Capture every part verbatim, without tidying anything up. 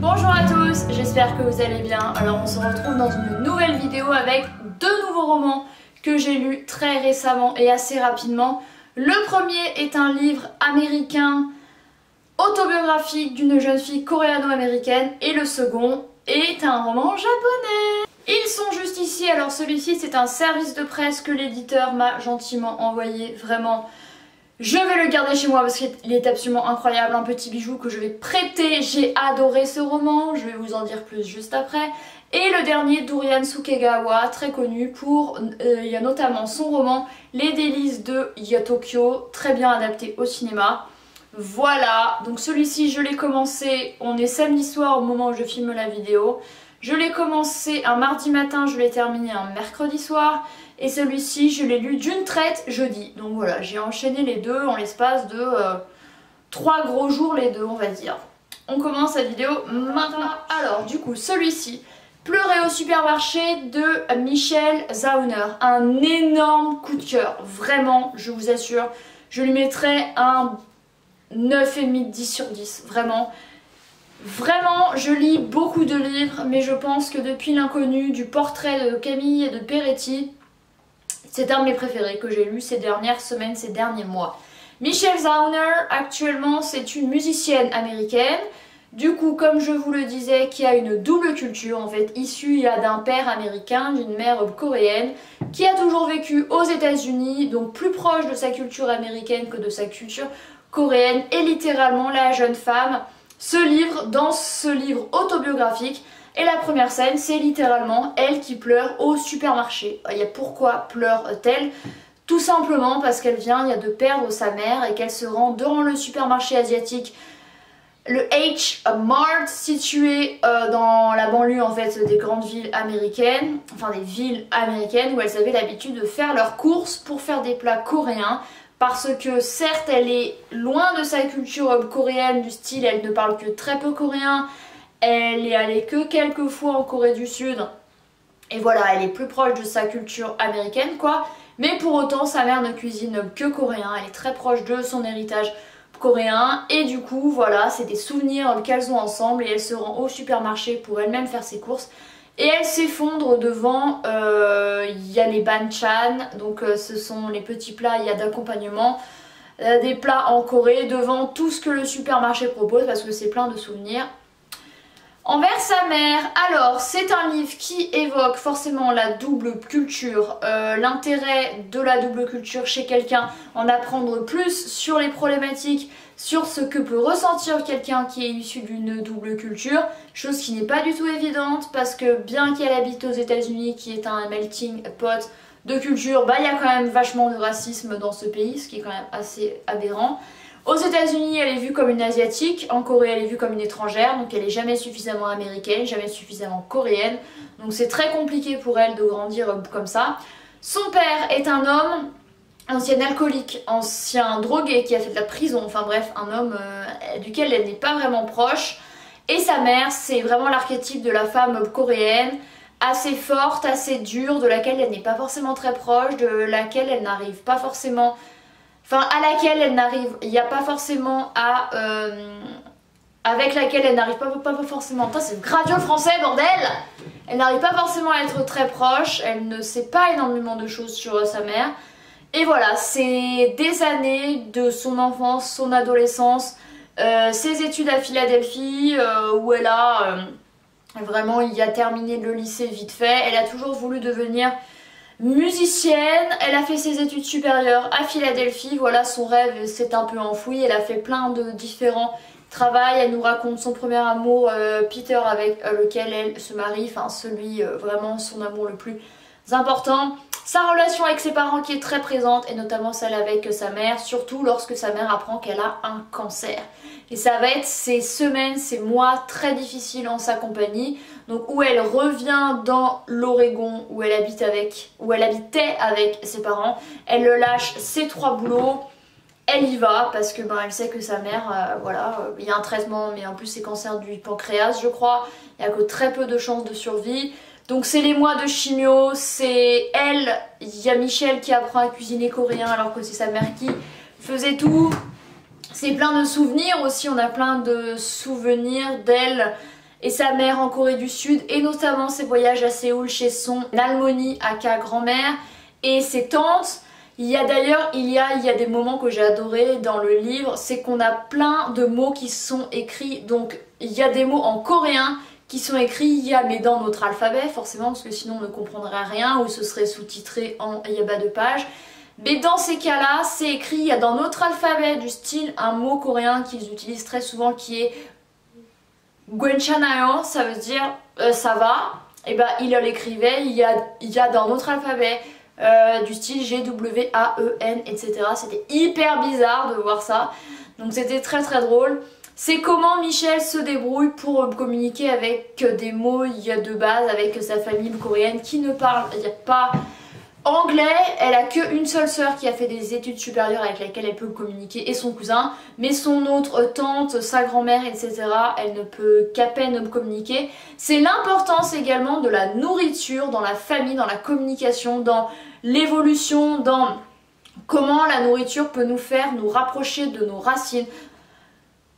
Bonjour à tous, j'espère que vous allez bien. Alors on se retrouve dans une nouvelle vidéo avec deux nouveaux romans que j'ai lus très récemment et assez rapidement. Le premier est un livre américain autobiographique d'une jeune fille coréano-américaine et le second est un roman japonais. Ils sont juste ici. Alors celui-ci, c'est un service de presse que l'éditeur m'a gentiment envoyé, vraiment. Je vais le garder chez moi parce qu'il est absolument incroyable, un petit bijou que je vais prêter. J'ai adoré ce roman, je vais vous en dire plus juste après. Et le dernier, Durian Sukegawa, très connu pour, euh, il y a notamment son roman Les Délices de Yotokyo, très bien adapté au cinéma. Voilà, donc celui-ci je l'ai commencé, on est samedi soir au moment où je filme la vidéo. Je l'ai commencé un mardi matin, je l'ai terminé un mercredi soir. Et celui-ci, je l'ai lu d'une traite jeudi. Donc voilà, j'ai enchaîné les deux en l'espace de euh, trois gros jours les deux, on va dire. On commence cette vidéo maintenant. Alors du coup, celui-ci, Pleurer au supermarché de Michelle Zauner. Un énorme coup de cœur, vraiment, je vous assure. Je lui mettrai un neuf virgule cinq, dix sur dix, vraiment. Vraiment, je lis beaucoup de livres, mais je pense que depuis L'inconnu, du portrait de Camille et de Peretti, c'est un de mes préférés que j'ai lu ces dernières semaines, ces derniers mois. Michelle Zauner, actuellement, c'est une musicienne américaine. Du coup, comme je vous le disais, qui a une double culture, en fait, issue d'un père américain, d'une mère coréenne, qui a toujours vécu aux États-Unis, donc plus proche de sa culture américaine que de sa culture coréenne. Et littéralement, la jeune femme se livre dans ce livre autobiographique. Et la première scène, c'est littéralement elle qui pleure au supermarché. Et pourquoi pleure-t-elle? Tout simplement parce qu'elle vient il y a de perdre sa mère et qu'elle se rend dans le supermarché asiatique, le H Mart, situé euh, dans la banlieue en fait des grandes villes américaines, enfin des villes américaines où elles avaient l'habitude de faire leurs courses pour faire des plats coréens. Parce que certes, elle est loin de sa culture coréenne, du style, elle ne parle que très peu coréen. Elle est allée que quelques fois en Corée du Sud. Et voilà, elle est plus proche de sa culture américaine, quoi. Mais pour autant, sa mère ne cuisine que coréen. Elle est très proche de son héritage coréen. Et du coup, voilà, c'est des souvenirs qu'elles ont ensemble. Et elle se rend au supermarché pour elle-même faire ses courses. Et elle s'effondre devant, il euh, y a les banchan, donc euh, ce sont les petits plats, il y a d'accompagnement, euh, des plats en Corée, devant tout ce que le supermarché propose, parce que c'est plein de souvenirs envers sa mère. Alors, c'est un livre qui évoque forcément la double culture, euh, l'intérêt de la double culture chez quelqu'un, en apprendre plus sur les problématiques, sur ce que peut ressentir quelqu'un qui est issu d'une double culture, chose qui n'est pas du tout évidente, parce que bien qu'elle habite aux États-Unis, qui est un melting pot de culture, bah il y a quand même vachement de racisme dans ce pays, ce qui est quand même assez aberrant. Aux États-Unis, elle est vue comme une asiatique, en Corée, elle est vue comme une étrangère, donc elle n'est jamais suffisamment américaine, jamais suffisamment coréenne, donc c'est très compliqué pour elle de grandir comme ça. Son père est un homme, ancien alcoolique, ancien drogué qui a fait de la prison, enfin bref, un homme euh, duquel elle n'est pas vraiment proche, et sa mère, c'est vraiment l'archétype de la femme coréenne, assez forte, assez dure, de laquelle elle n'est pas forcément très proche, de laquelle elle n'arrive pas forcément... Enfin, à laquelle elle n'arrive, il n'y a pas forcément à... Euh, avec laquelle elle n'arrive pas, pas, pas forcément... Putain, c'est graduel français, bordel! Elle n'arrive pas forcément à être très proche, elle ne sait pas énormément de choses sur euh, sa mère. Et voilà, c'est des années de son enfance, son adolescence, euh, ses études à Philadelphie, euh, où elle a... Euh, vraiment, il a terminé le lycée vite fait. Elle a toujours voulu devenir... musicienne, elle a fait ses études supérieures à Philadelphie, voilà son rêve s'est un peu enfoui, elle a fait plein de différents travaux, elle nous raconte son premier amour, euh, Peter, avec lequel elle se marie, enfin celui, euh, vraiment son amour le plus important, sa relation avec ses parents qui est très présente et notamment celle avec sa mère, surtout lorsque sa mère apprend qu'elle a un cancer. Et ça va être ces semaines, ces mois très difficiles en sa compagnie. Donc où elle revient dans l'Oregon où elle habite avec, où elle habitait avec ses parents. Elle le lâche ses trois boulots. Elle y va parce que ben elle sait que sa mère, euh, voilà, il y a un traitement, mais en plus c'est cancer du pancréas, je crois. Il n'y a que très peu de chances de survie. Donc c'est les mois de chimio, c'est elle. Il y a Michel qui apprend à cuisiner coréen alors que c'est sa mère qui faisait tout. C'est plein de souvenirs aussi, on a plein de souvenirs d'elle et sa mère en Corée du Sud, et notamment ses voyages à Séoul chez son Halmoni, aka grand-mère, et ses tantes. Il y a d'ailleurs, il, il y a des moments que j'ai adoré dans le livre, c'est qu'on a plein de mots qui sont écrits, donc il y a des mots en coréen qui sont écrits mais dans notre alphabet forcément, parce que sinon on ne comprendrait rien ou ce serait sous-titré en yaba de page. Mais dans ces cas-là, c'est écrit dans notre alphabet du style un mot coréen qu'ils utilisent très souvent qui est Gwanchanhyeon, ça veut dire euh, ça va, et ben il l'écrivait, il y a, il y a dans notre alphabet. Euh, du style G W A E N, et cetera. C'était hyper bizarre de voir ça. Donc c'était très très drôle. C'est comment Michelle se débrouille pour communiquer avec des mots de base, avec sa famille coréenne qui ne parle pas anglais. Elle a qu'une seule sœur qui a fait des études supérieures avec laquelle elle peut communiquer, et son cousin. Mais son autre tante, sa grand-mère, et cetera, elle ne peut qu'à peine communiquer. C'est l'importance également de la nourriture dans la famille, dans la communication, dans l'évolution, dans comment la nourriture peut nous faire nous rapprocher de nos racines.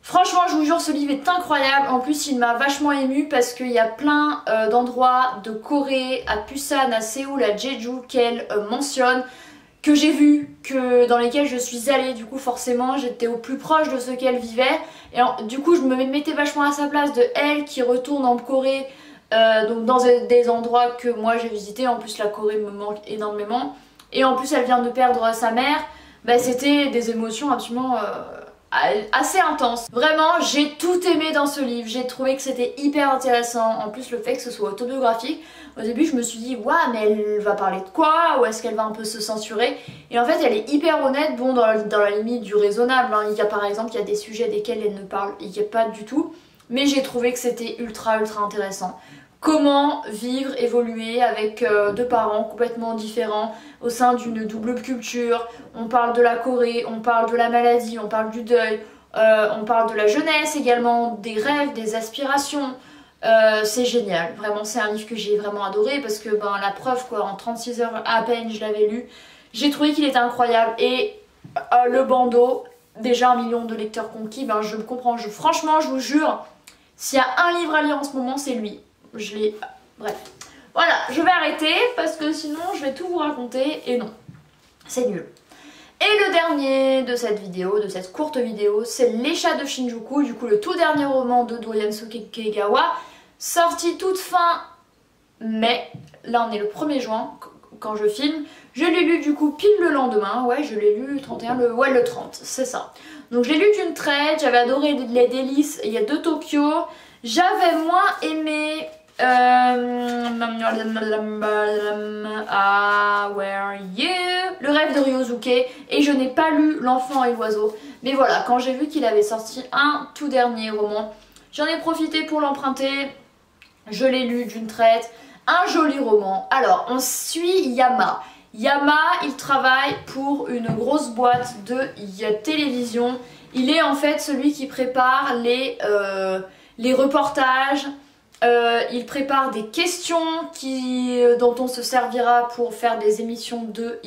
Franchement, je vous jure, ce livre est incroyable. En plus, il m'a vachement émue parce qu'il y a plein euh, d'endroits de Corée, à Busan, à Séoul, à Jeju, qu'elle euh, mentionne, que j'ai vu, que, dans lesquels je suis allée. Du coup, forcément, j'étais au plus proche de ce qu'elle vivait. Et en, du coup, je me mettais vachement à sa place de elle qui retourne en Corée, euh, donc dans des endroits que moi j'ai visités. En plus, la Corée me manque énormément. Et en plus, elle vient de perdre sa mère. Bah, c'était des émotions absolument... Euh, assez intense. Vraiment, j'ai tout aimé dans ce livre, j'ai trouvé que c'était hyper intéressant, en plus le fait que ce soit autobiographique. Au début je me suis dit, waouh, mais elle va parler de quoi, ou est-ce qu'elle va un peu se censurer? Et en fait elle est hyper honnête, bon dans la, dans la limite du raisonnable, hein. Il y a par exemple, il y a des sujets desquels elle ne parle il y a pas du tout, mais j'ai trouvé que c'était ultra ultra intéressant. Comment vivre, évoluer avec euh, deux parents complètement différents au sein d'une double culture. On parle de la Corée, on parle de la maladie, on parle du deuil, euh, on parle de la jeunesse également, des rêves, des aspirations. Euh, c'est génial, vraiment c'est un livre que j'ai vraiment adoré parce que ben, la preuve quoi, en trente-six heures à peine je l'avais lu. J'ai trouvé qu'il était incroyable et euh, le bandeau, déjà un million de lecteurs conquis, ben, je me comprends. Je, franchement je vous jure, s'il y a un livre à lire en ce moment c'est lui. Je l'ai... Bref. Voilà, je vais arrêter parce que sinon je vais tout vous raconter et non, c'est nul. Et le dernier de cette vidéo, de cette courte vidéo, c'est Les Chats de Shinjuku, du coup le tout dernier roman de Durian Sukegawa, sorti toute fin mai, là on est le premier juin quand je filme. Je l'ai lu du coup pile le lendemain, ouais je l'ai lu le trente et un, le... ouais le trente, c'est ça. Donc je l'ai lu d'une traite, j'avais adoré Les Délices de Tokyo, j'avais moins aimé... Euh... Ah, where are you? Le rêve de Ryosuke, et je n'ai pas lu L'enfant et l'oiseau. Mais voilà, quand j'ai vu qu'il avait sorti un tout dernier roman, j'en ai profité pour l'emprunter. Je l'ai lu d'une traite. Un joli roman. Alors, on suit Yama. Yama, il travaille pour une grosse boîte de télévision. Il est en fait celui qui prépare les, euh, les reportages. Euh, il prépare des questions qui, euh, dont on se servira pour faire des émissions de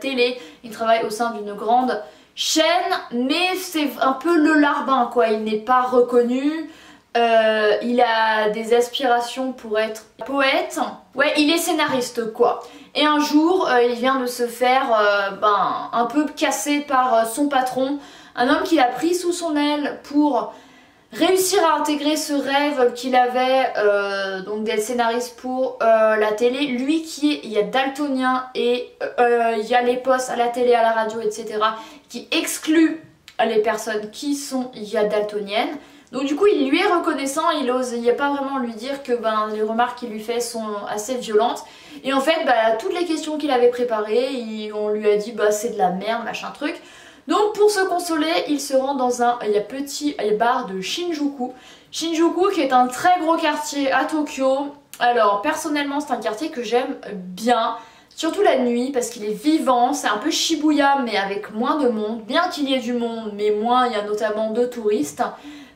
télé. Il travaille au sein d'une grande chaîne, mais c'est un peu le larbin quoi. Il n'est pas reconnu. Euh, il a des aspirations pour être poète. Ouais, il est scénariste quoi. Et un jour, euh, il vient de se faire euh, ben, un peu casser par euh, son patron. Un homme qu'il a pris sous son aile pour réussir à intégrer ce rêve qu'il avait euh, donc d'être scénariste pour euh, la télé. Lui qui est, il y a daltonien et euh, il y a les postes à la télé, à la radio, et cetera qui excluent les personnes qui sont il y a daltoniennes. Donc du coup il lui est reconnaissant, il ose, il n'y a pas vraiment lui dire que ben, les remarques qu'il lui fait sont assez violentes. Et en fait bah, toutes les questions qu'il avait préparées, il, on lui a dit bah c'est de la merde machin truc. Donc pour se consoler, il se rend dans un il y a petit bar de Shinjuku. Shinjuku qui est un très gros quartier à Tokyo. Alors personnellement c'est un quartier que j'aime bien, surtout la nuit parce qu'il est vivant, c'est un peu Shibuya mais avec moins de monde, bien qu'il y ait du monde mais moins, il y a notamment deux touristes.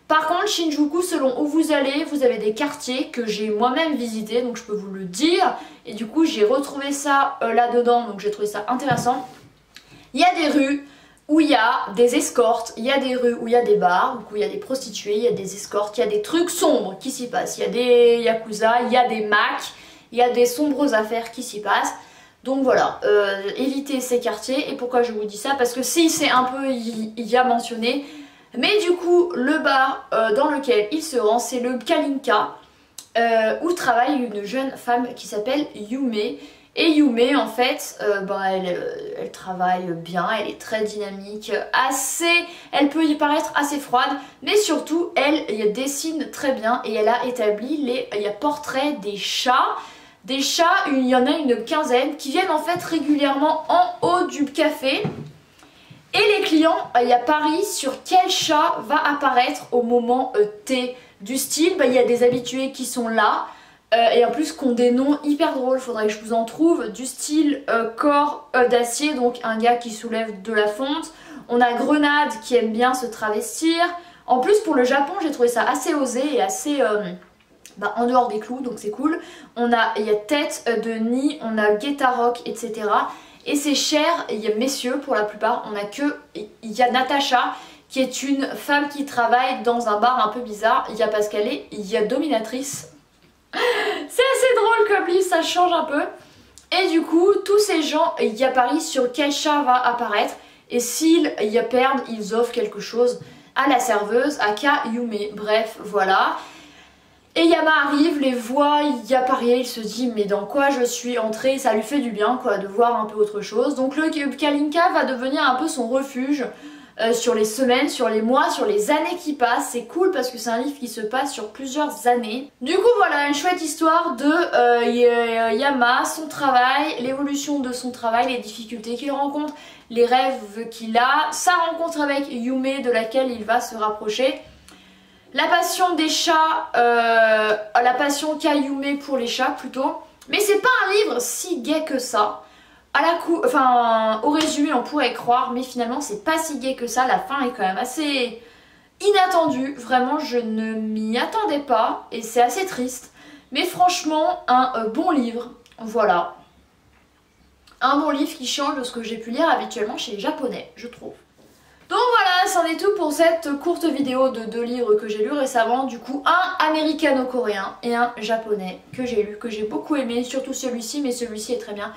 Par contre Shinjuku, selon où vous allez, vous avez des quartiers que j'ai moi-même visité, donc je peux vous le dire. Et du coup j'ai retrouvé ça euh, là-dedans, donc j'ai trouvé ça intéressant. Il y a des rues où il y a des escortes, il y a des rues où il y a des bars, où il y a des prostituées, il y a des escortes, il y a des trucs sombres qui s'y passent, il y a des yakuza, il y a des macs, il y a des sombres affaires qui s'y passent. Donc voilà, euh, évitez ces quartiers. Et pourquoi je vous dis ça? Parce que si c'est un peu, il y, y a mentionné, mais du coup le bar euh, dans lequel il se rend, c'est le Kalinka, euh, où travaille une jeune femme qui s'appelle Yume. Et Yume, en fait, euh, bah, elle, elle travaille bien, elle est très dynamique, assez, elle peut y paraître assez froide, mais surtout, elle, elle dessine très bien et elle a établi les, les portraits des chats. Des chats, il y en a une quinzaine, qui viennent en fait régulièrement en haut du café. Et les clients, il y a pari sur quel chat va apparaître au moment T. Du style, bah, il y a des habitués qui sont là. Euh, et en plus qu'on des noms hyper drôles, faudrait que je vous en trouve, du style euh, corps euh, d'acier, donc un gars qui soulève de la fonte. On a Grenade qui aime bien se travestir. En plus pour le Japon j'ai trouvé ça assez osé et assez euh, bah, en dehors des clous, donc c'est cool. On a, il y a Tête euh, de Nid, on a Guetta-Rock, et cetera. Et c'est cher, il y a messieurs pour la plupart, on a que, il y a Natacha qui est une femme qui travaille dans un bar un peu bizarre. Il y a Pascalé, il y a Dominatrice. C'est assez drôle comme livre, ça change un peu. Et du coup, tous ces gens y apparissent sur quel chat va apparaître. Et s'ils y perdent, ils offrent quelque chose à la serveuse, aka Yume. Bref, voilà. Et Yama arrive, les voit y apparaître, il se dit mais dans quoi je suis entrée. Ça lui fait du bien quoi, de voir un peu autre chose. Donc le Kalinka va devenir un peu son refuge euh, sur les semaines, sur les mois, sur les années qui passent. C'est cool parce que c'est un livre qui se passe sur plusieurs années. Du coup voilà, une chouette histoire de euh, Yama, son travail, l'évolution de son travail, les difficultés qu'il rencontre, les rêves qu'il a, sa rencontre avec Yume de laquelle il va se rapprocher, la passion des chats, euh, la passion qu'a Yume pour les chats plutôt. Mais c'est pas un livre si gai que ça. À la cou... enfin, au résumé on pourrait croire, mais finalement c'est pas si gai que ça, la fin est quand même assez inattendue, vraiment je ne m'y attendais pas et c'est assez triste, mais franchement un euh, bon livre, voilà. Un bon livre qui change de ce que j'ai pu lire habituellement chez les japonais, je trouve. Donc voilà, c'en est tout pour cette courte vidéo de deux livres que j'ai lus récemment, du coup un américano-coréen et un japonais que j'ai lu, que j'ai beaucoup aimé, surtout celui-ci, mais celui-ci est très bien.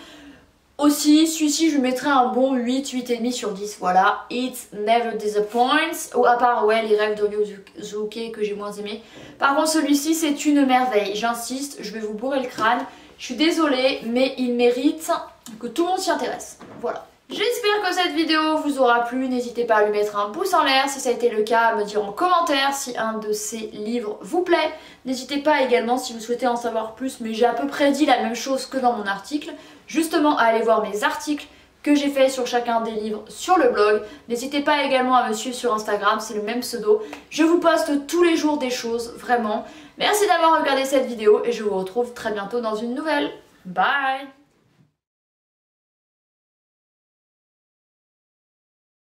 Aussi, celui-ci, je lui mettrais un bon huit, huit virgule cinq sur dix, voilà. It never disappoints. Oh, à part, ouais, Les Rêves de Ryosuke que j'ai moins aimé. Par contre, celui-ci, c'est une merveille. J'insiste, je vais vous bourrer le crâne. Je suis désolée, mais il mérite que tout le monde s'y intéresse. Voilà. J'espère que cette vidéo vous aura plu. N'hésitez pas à lui mettre un pouce en l'air si ça a été le cas, à me dire en commentaire si un de ces livres vous plaît. N'hésitez pas également, si vous souhaitez en savoir plus, mais j'ai à peu près dit la même chose que dans mon article, justement à aller voir mes articles que j'ai fait sur chacun des livres sur le blog. N'hésitez pas également à me suivre sur Instagram, c'est le même pseudo. Je vous poste tous les jours des choses, vraiment. Merci d'avoir regardé cette vidéo et je vous retrouve très bientôt dans une nouvelle. Bye!